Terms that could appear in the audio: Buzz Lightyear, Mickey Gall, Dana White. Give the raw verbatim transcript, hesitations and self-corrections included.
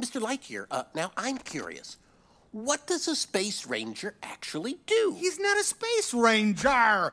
Mister Lightyear, uh, now I'm curious. What does a space ranger actually do? He's not a space ranger.